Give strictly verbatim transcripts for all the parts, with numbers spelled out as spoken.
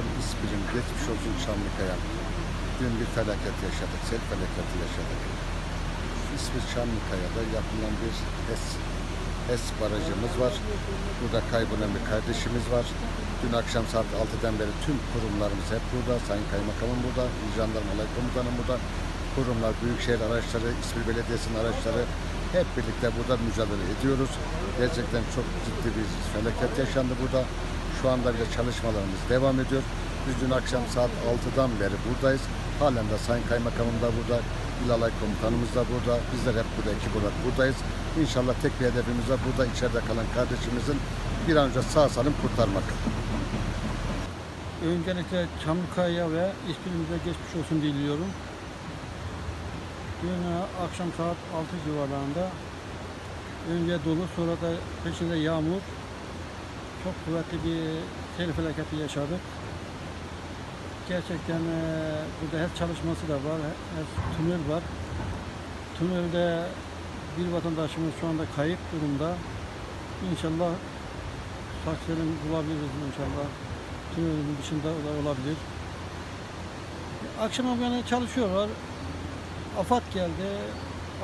olsun İspir'im, geçmiş olsun Çamlıkaya. Dün bir felaket yaşadık, sel felaketi yaşadık. İspir Çamlıkaya'da yapılan bir H E S, H E S barajımız var. Burada kaybolan bir kardeşimiz var. Dün akşam saat altıdan beri tüm kurumlarımız hep burada. Sayın Kaymakamım burada, Jandarma Alay Komutanım burada. Kurumlar, Büyükşehir araçları, İspir Belediyesi'nin araçları hep birlikte burada mücadele ediyoruz. Gerçekten çok ciddi bir felaket yaşandı burada. Şu anda bile çalışmalarımız devam ediyor. Biz dün akşam saat altıdan beri buradayız. Halen de Sayın Kaymakamım da burada, İl Alay Komutanımız da burada. Bizler hep burada, ekip olarak buradayız. İnşallah tek bir hedefimiz var, burada içeride kalan kardeşimizin bir an önce sağ salim kurtarmak. Öncelikle Çamlıkaya ve İspir'imize geçmiş olsun diliyorum. Dün akşam saat altı civarlarında önce dolu, sonra da peşinde yağmur, çok kuvvetli bir sel felaketi yaşadık. Gerçekten e, burada H E S çalışması da var, H E S tünel var. Tünelde bir vatandaşımız şu anda kayıp durumda. İnşallah sakselerini bulabiliriz inşallah. Tünelin dışında olabilir. Akşama yani çalışıyorlar. AFAD geldi,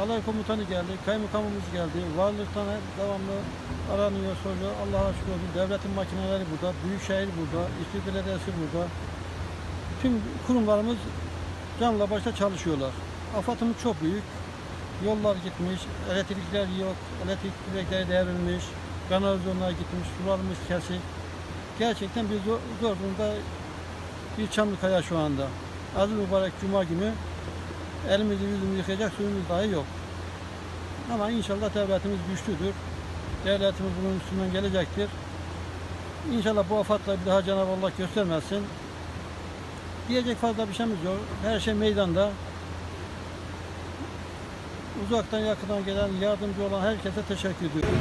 alay komutanı geldi, kaymakamımız geldi, varlıktan devamlı aranıyor, soruyor. Allah'a şükür olsun, devletin makineleri burada, Büyükşehir burada, İspir Belediyesi burada. Tüm kurumlarımız canla başla çalışıyorlar. AFAD'ımız çok büyük, yollar gitmiş, elektrikler yok, elektrik direkleri devrilmiş, kanalizasyonlar gitmiş, sularımız kesik. Gerçekten bir zor, zor durumda bir Çamlıkaya şu anda. Aziz mübarek Cuma günü. Elimizi yüzümüzü yıkayacak suyumuz dahi yok. Ama inşallah devletimiz güçlüdür. Devletimiz bunun üstünden gelecektir. İnşallah bu afatla bir daha Cenab-ı Allah göstermesin. Diyecek fazla bir şeyimiz yok. Her şey meydanda. Uzaktan yakından gelen, yardımcı olan herkese teşekkür ediyorum.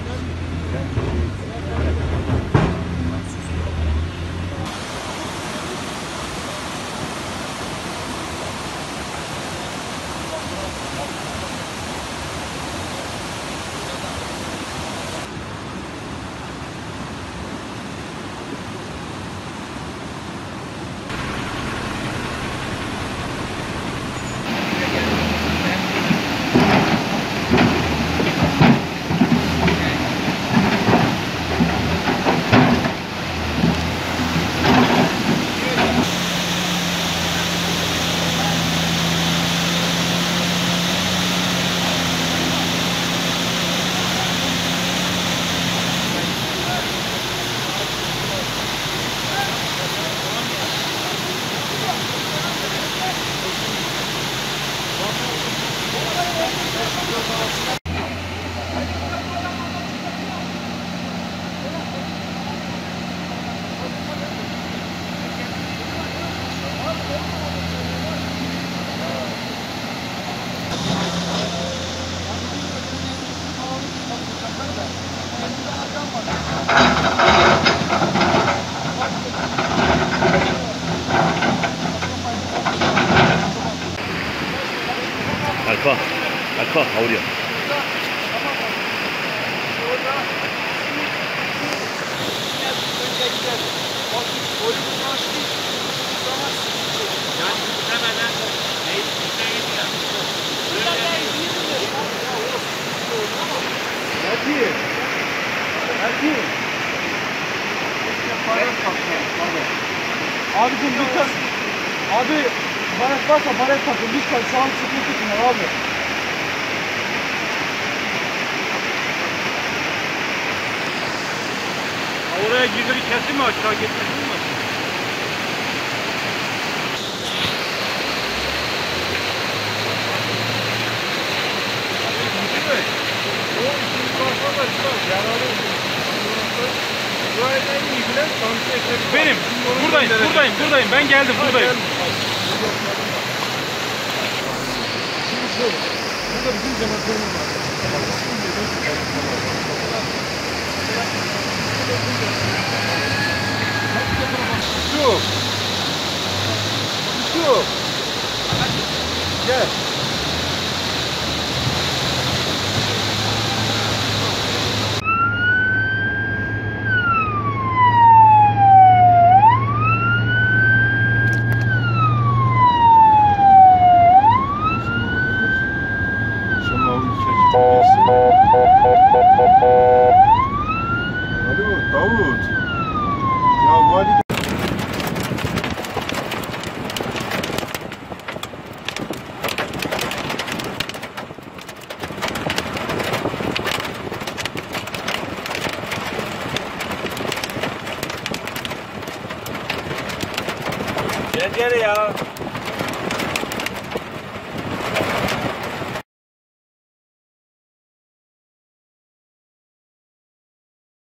Alfa, alfa, audio. Abicim lütfen, abi baret varsa baret takın, lütfen şu an sıkıntı tutun abi. Oraya girdiği kesin mi, aşağı gitmesin mi? Benim, buradayım, buradayım, buradayım. Ben geldim, buradayım. Burada bizim cemaatlerimiz var. Yusuf! Yusuf! Gel. Gel gel ya.